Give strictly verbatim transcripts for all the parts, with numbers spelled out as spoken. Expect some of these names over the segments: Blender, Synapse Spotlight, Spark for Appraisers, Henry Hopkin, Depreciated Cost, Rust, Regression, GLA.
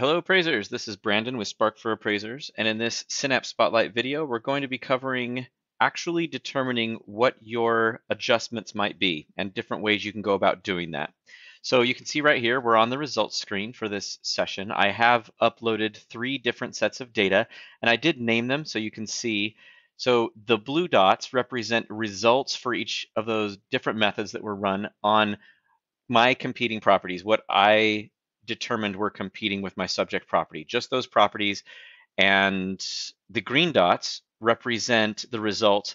Hello appraisers, this is Brandon with Spark for Appraisers, and in this Synapse Spotlight video we're going to be covering actually determining what your adjustments might be and different ways you can go about doing that. So you can see right here we're on the results screen for this session. I have uploaded three different sets of data and I did name them so you can see. So the blue dots represent results for each of those different methods that were run on my competing properties, what I determined were competing with my subject property, just those properties. And the green dots represent the result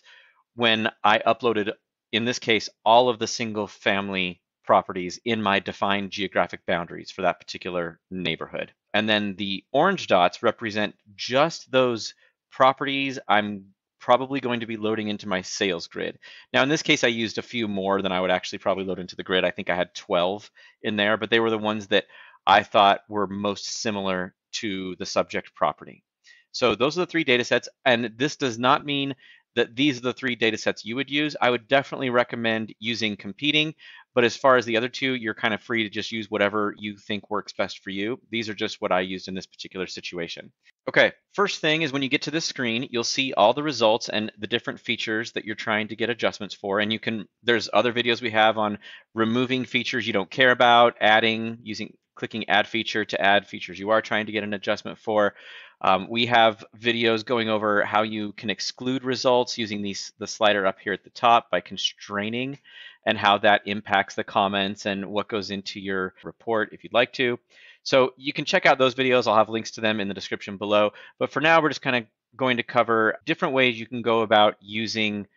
when I uploaded, in this case, all of the single family properties in my defined geographic boundaries for that particular neighborhood. And then the orange dots represent just those properties I'm probably going to be loading into my sales grid. Now, in this case, I used a few more than I would actually probably load into the grid. I think I had twelve in there, but they were the ones that I thought were most similar to the subject property. So those are the three data sets, and this does not mean that these are the three data sets you would use. I would definitely recommend using competing, but as far as the other two, you're kind of free to just use whatever you think works best for you. These are just what I used in this particular situation. Okay, first thing is when you get to this screen, you'll see all the results and the different features that you're trying to get adjustments for. And you can, there's other videos we have on removing features you don't care about, adding, using, clicking add feature to add features you are trying to get an adjustment for. Um, we have videos going over how you can exclude results using these, the slider up here at the top by constraining, and how that impacts the comments and what goes into your report if you'd like to. So you can check out those videos. I'll have links to them in the description below. But for now, we're just kind of going to cover different ways you can go about using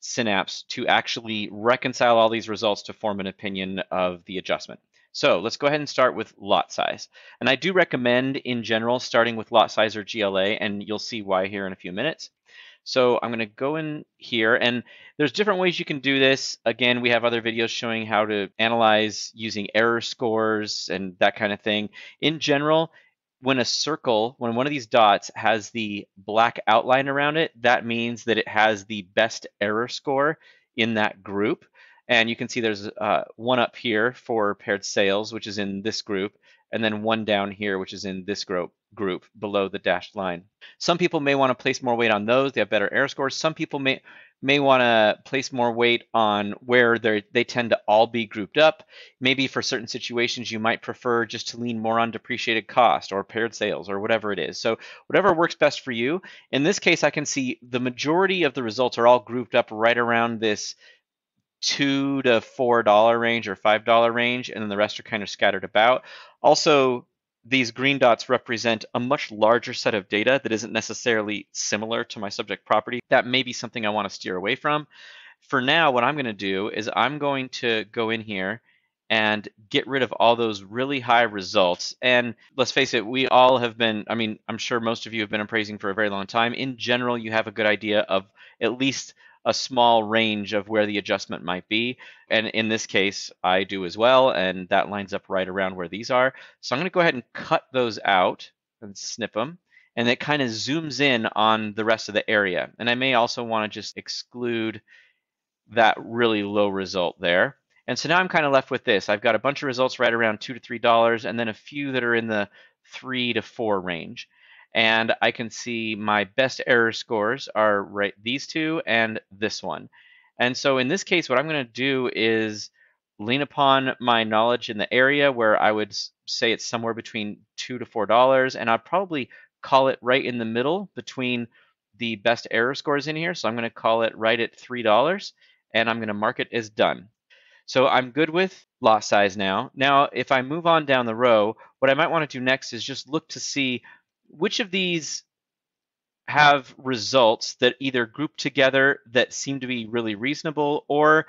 Synapse to actually reconcile all these results to form an opinion of the adjustment. So let's go ahead and start with lot size. And I do recommend in general starting with lot size or G L A, and you'll see why here in a few minutes. So I'm going to go in here, and there's different ways you can do this. Again, we have other videos showing how to analyze using error scores and that kind of thing. In general, when a circle, when one of these dots has the black outline around it, that means that it has the best error score in that group. And you can see there's uh, one up here for paired sales, which is in this group, and then one down here, which is in this group, group below the dashed line. Some people may want to place more weight on those. They have better error scores. Some people may, may want to place more weight on where they tend to all be grouped up. Maybe for certain situations, you might prefer just to lean more on depreciated cost or paired sales or whatever it is. So whatever works best for you. In this case, I can see the majority of the results are all grouped up right around this two to four dollar range or five dollar range, and then the rest are kind of scattered about. Also, these green dots represent a much larger set of data that isn't necessarily similar to my subject property. That may be something I want to steer away from. For now, what I'm going to do is I'm going to go in here and get rid of all those really high results. And let's face it, we all have been, I mean, I'm sure most of you have been appraising for a very long time. In general, you have a good idea of at least a small range of where the adjustment might be. And in this case, I do as well. And that lines up right around where these are. So I'm going to go ahead and cut those out and snip them. And it kind of zooms in on the rest of the area. And I may also want to just exclude that really low result there. And so now I'm kind of left with this. I've got a bunch of results right around two to three dollars, and then a few that are in the three to four range. And I can see my best error scores are right these two and this one. And so in this case, what I'm going to do is lean upon my knowledge in the area where I would say it's somewhere between two to four dollars, and I'd probably call it right in the middle between the best error scores in here. So I'm going to call it right at three dollars, and I'm going to mark it as done. So I'm good with lot size now. Now, if I move on down the row, what I might want to do next is just look to see which of these have results that either group together that seem to be really reasonable, or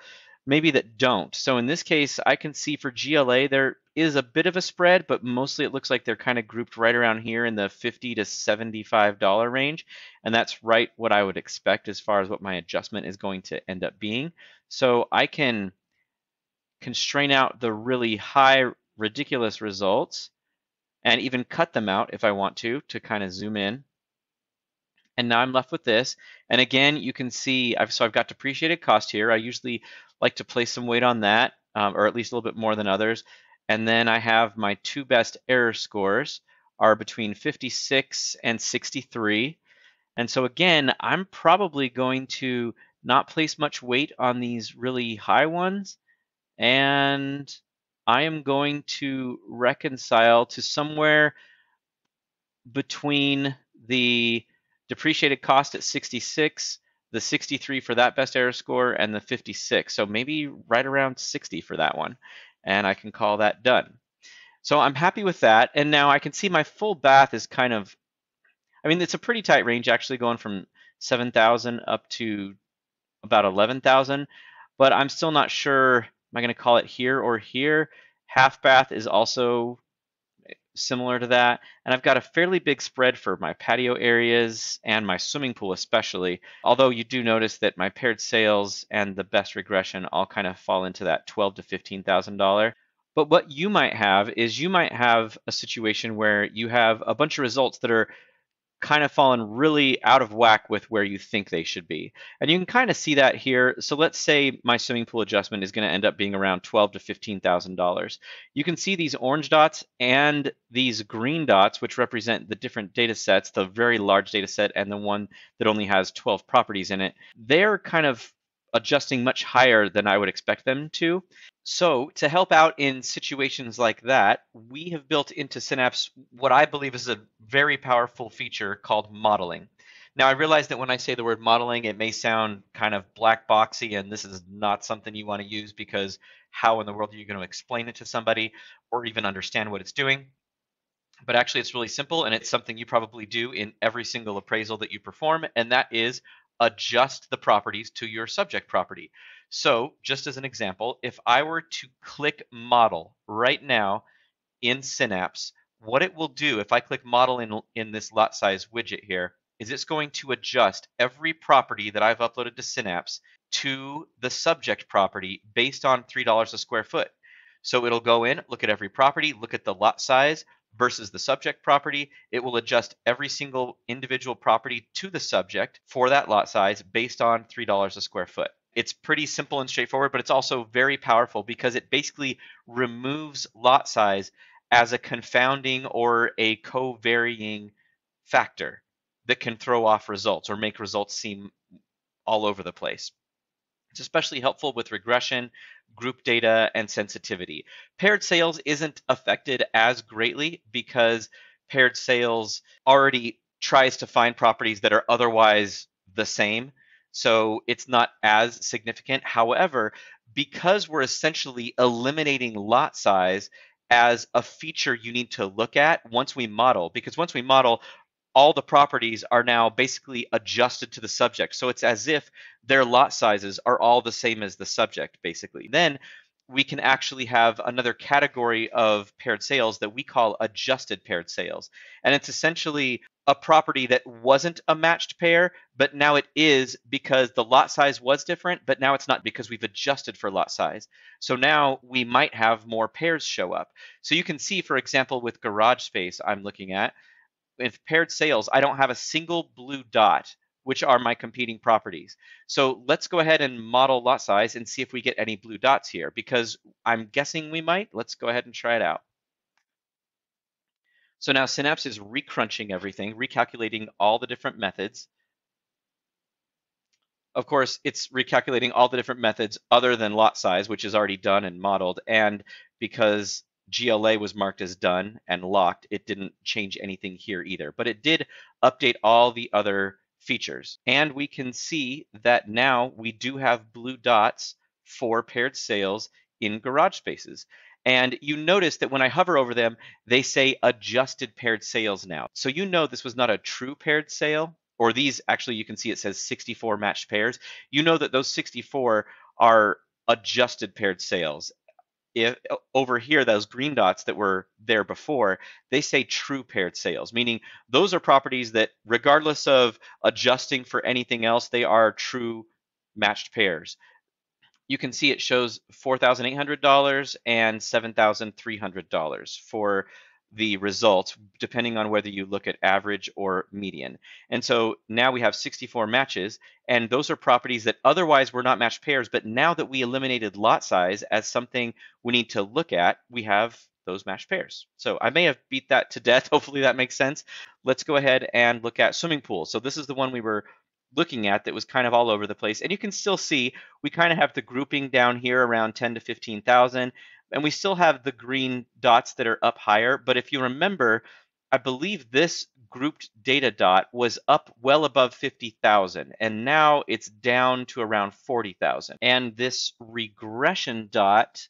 maybe that don't. So in this case, I can see for G L A, there is a bit of a spread, but mostly it looks like they're kind of grouped right around here in the fifty to seventy-five dollar range. And that's right what I would expect as far as what my adjustment is going to end up being. So I can constrain out the really high, ridiculous results, and even cut them out if I want to, to kind of zoom in. And now I'm left with this. And again, you can see, I've, so I've got depreciated cost here. I usually like to place some weight on that, um, or at least a little bit more than others. And then I have my two best error scores are between fifty-six and sixty-three. And so again, I'm probably going to not place much weight on these really high ones. And I am going to reconcile to somewhere between the depreciated cost at sixty-six, the sixty-three for that best error score, and the fifty-six. So maybe right around sixty for that one. And I can call that done. So I'm happy with that. And now I can see my full bath is kind of, I mean, it's a pretty tight range actually, going from seven thousand up to about eleven thousand. But I'm still not sure, am I going to call it here or here? Half bath is also similar to that. And I've got a fairly big spread for my patio areas and my swimming pool especially. Although you do notice that my paired sales and the best regression all kind of fall into that twelve thousand to fifteen thousand dollars. But what you might have is you might have a situation where you have a bunch of results that are kind of fallen really out of whack with where you think they should be. And you can kind of see that here. So let's say my swimming pool adjustment is going to end up being around twelve thousand to fifteen thousand dollars. You can see these orange dots and these green dots, which represent the different data sets, the very large data set and the one that only has twelve properties in it. They're kind of adjusting much higher than I would expect them to. So to help out in situations like that, we have built into Synapse what I believe is a very powerful feature called modeling. Now, I realize that when I say the word modeling, it may sound kind of black boxy, and this is not something you want to use because how in the world are you going to explain it to somebody or even understand what it's doing? But actually, it's really simple, and it's something you probably do in every single appraisal that you perform, and that is adjust the properties to your subject property. So just as an example, if I were to click model right now in Synapse, what it will do if I click model in, in this lot size widget here is it's going to adjust every property that I've uploaded to Synapse to the subject property based on three dollars a square foot. So it'll go in, look at every property, look at the lot size versus the subject property. It will adjust every single individual property to the subject for that lot size based on three dollars a square foot. It's pretty simple and straightforward, but it's also very powerful because it basically removes lot size as a confounding or a co-varying factor that can throw off results or make results seem all over the place. It's especially helpful with regression, group data, and sensitivity. Paired sales isn't affected as greatly because paired sales already tries to find properties that are otherwise the same. So it's not as significant. However, because we're essentially eliminating lot size as a feature you need to look at once we model, because once we model, all the properties are now basically adjusted to the subject. So it's as if their lot sizes are all the same as the subject, basically. Then we can actually have another category of paired sales that we call adjusted paired sales. And it's essentially a property that wasn't a matched pair, but now it is because the lot size was different, but now it's not because we've adjusted for lot size. So now we might have more pairs show up. So you can see, for example, with garage space I'm looking at, if paired sales, I don't have a single blue dot, which are my competing properties. So let's go ahead and model lot size and see if we get any blue dots here, because I'm guessing we might. Let's go ahead and try it out. So now Synapse is recrunching everything, recalculating all the different methods. Of course, it's recalculating all the different methods other than lot size, which is already done and modeled, and because G L A was marked as done and locked, it didn't change anything here either, but it did update all the other features. And we can see that now we do have blue dots for paired sales in garage spaces. And you notice that when I hover over them, they say adjusted paired sales now. So you know this was not a true paired sale, or these actually, you can see it says sixty-four matched pairs. You know that those sixty-four are adjusted paired sales. If over here, those green dots that were there before, they say true paired sales, meaning those are properties that regardless of adjusting for anything else, they are true matched pairs. You can see it shows four thousand eight hundred dollars and seven thousand three hundred dollars for the results, depending on whether you look at average or median. And so now we have sixty-four matches, and those are properties that otherwise were not matched pairs, but now that we eliminated lot size as something we need to look at, we have those matched pairs. So I may have beat that to death. Hopefully that makes sense. Let's go ahead and look at swimming pool. So this is the one we were looking at that was kind of all over the place. And you can still see we kind of have the grouping down here around ten to fifteen thousand. And we still have the green dots that are up higher. But if you remember, I believe this grouped data dot was up well above fifty thousand, and now it's down to around forty thousand. And this regression dot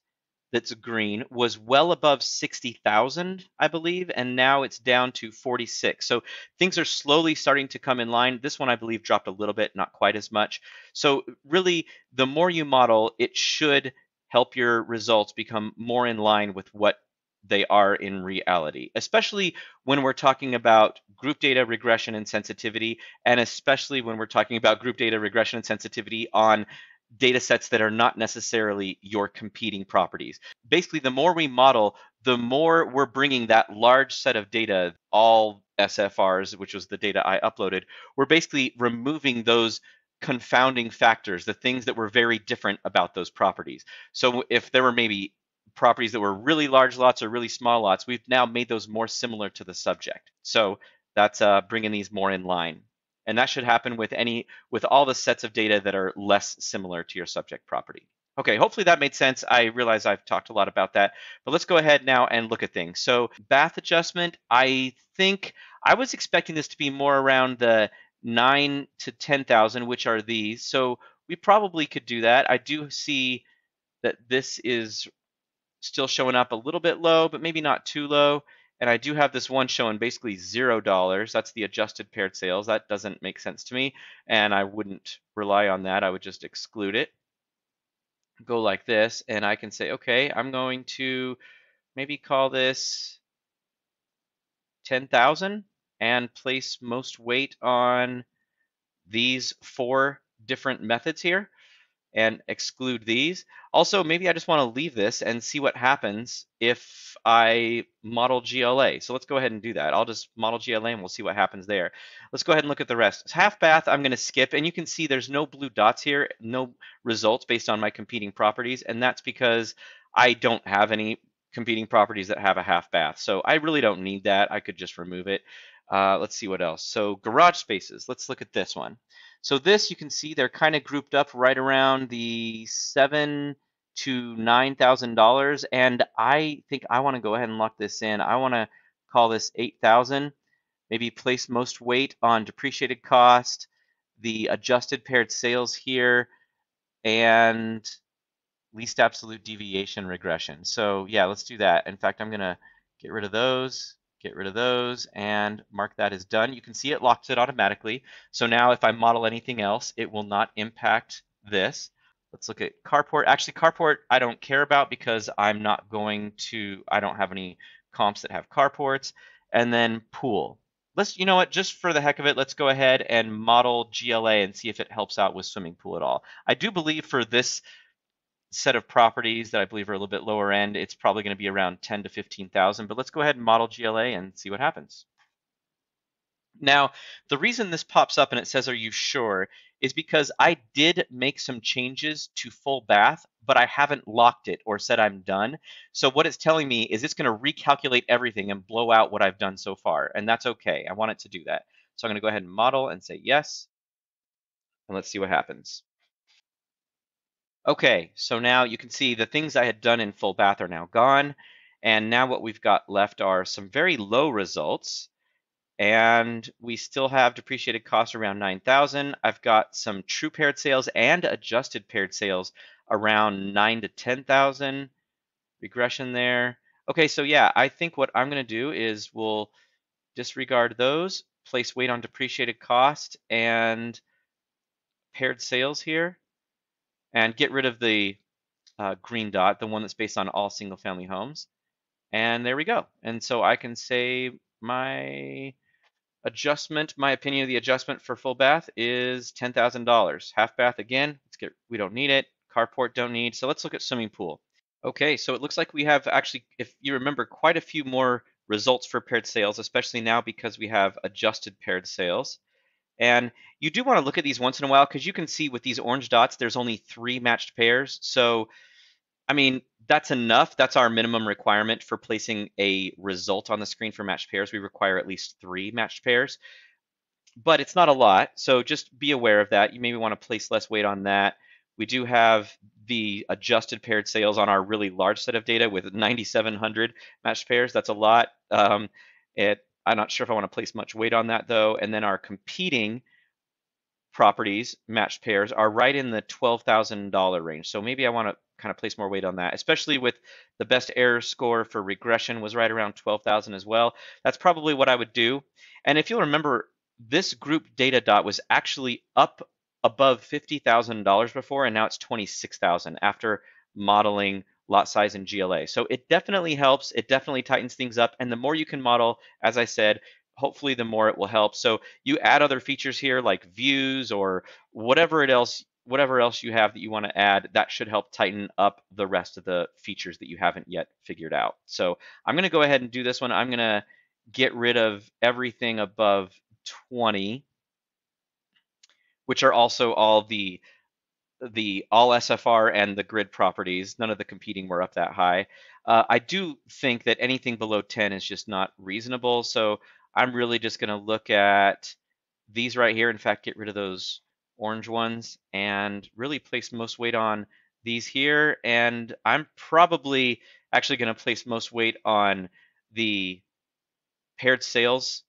that's green was well above sixty thousand, I believe, and now it's down to forty-six. So things are slowly starting to come in line. This one, I believe, dropped a little bit, not quite as much. So really, the more you model, it should help your results become more in line with what they are in reality, especially when we're talking about group data regression and sensitivity, and especially when we're talking about group data regression and sensitivity on data sets that are not necessarily your competing properties. Basically, the more we model, the more we're bringing that large set of data, all S F Rs, which was the data I uploaded, we're basically removing those confounding factors, the things that were very different about those properties. So if there were maybe properties that were really large lots or really small lots, we've now made those more similar to the subject. So that's uh, bringing these more in line. And that should happen with any, with all the sets of data that are less similar to your subject property. Okay, hopefully that made sense. I realize I've talked a lot about that, but let's go ahead now and look at things. So bath adjustment, I think I was expecting this to be more around the nine to ten thousand, which are these. So we probably could do that. I do see that this is still showing up a little bit low, but maybe not too low. And I do have this one showing basically zero dollars. That's the adjusted paired sales. That doesn't make sense to me. And I wouldn't rely on that. I would just exclude it. Go like this. And I can say, okay, I'm going to maybe call this ten thousand and place most weight on these four different methods here, and exclude these. Also, maybe I just want to leave this and see what happens if I model G L A. So let's go ahead and do that. I'll just model G L A and we'll see what happens there. Let's go ahead and look at the rest. Half bath, I'm going to skip. And you can see there's no blue dots here, no results based on my competing properties. And that's because I don't have any competing properties that have a half bath. So I really don't need that. I could just remove it. Uh, let's see what else. So garage spaces, let's look at this one. So this, you can see they're kind of grouped up right around the seven to nine thousand dollars. And I think I want to go ahead and lock this in. I want to call this eight thousand, maybe place most weight on depreciated cost, the adjusted paired sales here, and least absolute deviation regression. So yeah, let's do that. In fact, I'm going to get rid of those. Get rid of those and mark that as done. You can see it locks it automatically. So now if I model anything else, it will not impact this. Let's look at carport. Actually, carport I don't care about because I'm not going to, I don't have any comps that have carports. And then pool. Let's, you know what, just for the heck of it, let's go ahead and model G L A and see if it helps out with swimming pool at all. I do believe for this set of properties that I believe are a little bit lower end, it's probably going to be around ten to fifteen thousand, but let's go ahead and model G L A and see what happens. Now, the reason this pops up and it says, are you sure, is because I did make some changes to full bath, but I haven't locked it or said I'm done. So what it's telling me is it's going to recalculate everything and blow out what I've done so far. And that's okay. I want it to do that. So I'm going to go ahead and model and say yes. And let's see what happens. Okay, so now you can see the things I had done in full bath are now gone. And now what we've got left are some very low results. And we still have depreciated costs around nine thousand. I've got some true paired sales and adjusted paired sales around nine to ten thousand. Regression there. Okay, so yeah, I think what I'm going to do is we'll disregard those, place weight on depreciated cost and paired sales here, and get rid of the uh, green dot, the one that's based on all single family homes. And there we go. And so I can say my adjustment, my opinion of the adjustment for full bath is ten thousand dollars. Half bath again, let's get, we don't need it. Carport don't need. So let's look at swimming pool. Okay, so it looks like we have actually, if you remember, quite a few more results for paired sales, especially now because we have adjusted paired sales. And you do want to look at these once in a while because you can see with these orange dots, there's only three matched pairs. So, I mean, That's enough. That's our minimum requirement for placing a result on the screen for matched pairs. We require at least three matched pairs, but it's not a lot. So just be aware of that. You maybe want to place less weight on that. We do have the adjusted paired sales on our really large set of data with nine thousand seven hundred matched pairs. That's a lot. Um, it, I'm not sure if I want to place much weight on that though. And then our competing properties, matched pairs, are right in the twelve thousand dollar range. So maybe I want to kind of place more weight on that, especially with the best error score for regression was right around twelve thousand as well. That's probably what I would do. And if you'll remember, this group data dot was actually up above fifty thousand dollars before, and now it's twenty-six thousand dollars after modeling lot size and G L A. So it definitely helps. It definitely tightens things up. And the more you can model, as I said, hopefully the more it will help. So you add other features here like views or whatever it else, whatever else you have that you want to add, that should help tighten up the rest of the features that you haven't yet figured out. So I'm going to go ahead and do this one. I'm going to get rid of everything above twenty, which are also all the the all S F R and the grid properties. None of the competing were up that high. Uh, I do think that anything below ten is just not reasonable. So I'm really just going to look at these right here. In fact, get rid of those orange ones and really place most weight on these here. And I'm probably actually going to place most weight on the paired sales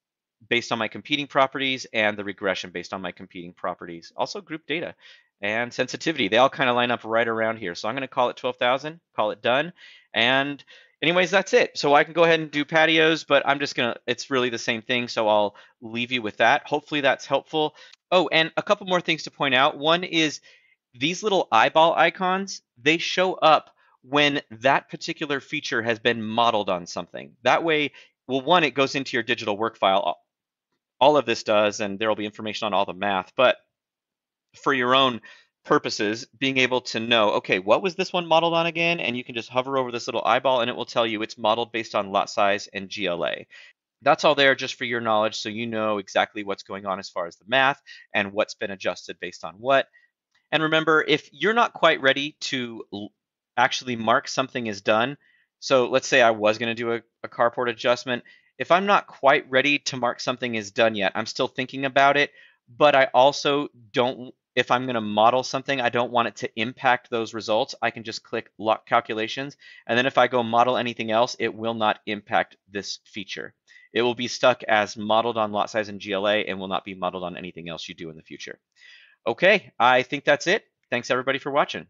based on my competing properties and the regression based on my competing properties. Also group data and sensitivity. They all kind of line up right around here. So I'm going to call it twelve thousand, call it done. And anyways, that's it. So I can go ahead and do patios, but I'm just gonna, it's really the same thing. So I'll leave you with that. Hopefully that's helpful. Oh, and a couple more things to point out. One is these little eyeball icons, they show up when that particular feature has been modeled on something. That way, well, one, it goes into your digital work file. All of this does, and there'll be information on all the math, but for your own purposes, being able to know, okay, what was this one modeled on again? And you can just hover over this little eyeball and it will tell you it's modeled based on lot size and G L A. That's all there just for your knowledge, so you know exactly what's going on as far as the math and what's been adjusted based on what. And remember, if you're not quite ready to actually mark something as done, so let's say I was going to do a, a carport adjustment. If I'm not quite ready to mark something as done yet, I'm still thinking about it, but I also don't, if I'm going to model something, I don't want it to impact those results. I can just click Lock Calculations. And then if I go model anything else, it will not impact this feature. It will be stuck as modeled on lot size and G L A and will not be modeled on anything else you do in the future. Okay, I think that's it. Thanks everybody for watching.